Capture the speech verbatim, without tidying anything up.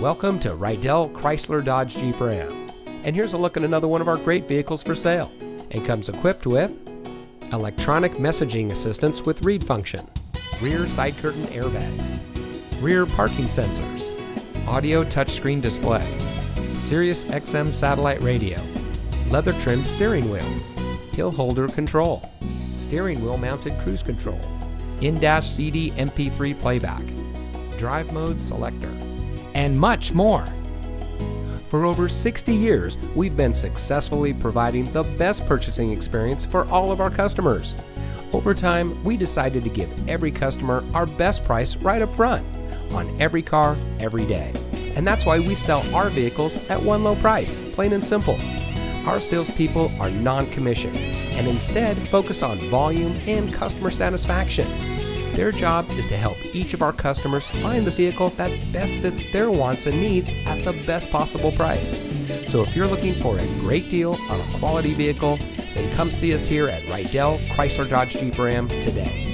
Welcome to Rydell Chrysler Dodge Jeep Ram. And here's a look at another one of our great vehicles for sale, and comes equipped with electronic messaging assistance with read function, rear side curtain airbags, rear parking sensors, audio touchscreen display, Sirius X M satellite radio, leather trimmed steering wheel, hill holder control, steering wheel mounted cruise control, in-dash C D M P three playback, drive mode selector, and much more. For over sixty years, we've been successfully providing the best purchasing experience for all of our customers. Over time, we decided to give every customer our best price right up front on every car, every day. And that's why we sell our vehicles at one low price, plain and simple. Our salespeople are non-commissioned and instead focus on volume and customer satisfaction. Their job is to help each of our customers find the vehicle that best fits their wants and needs at the best possible price. So if you're looking for a great deal on a quality vehicle, then come see us here at Rydell Chrysler Dodge Jeep Ram today.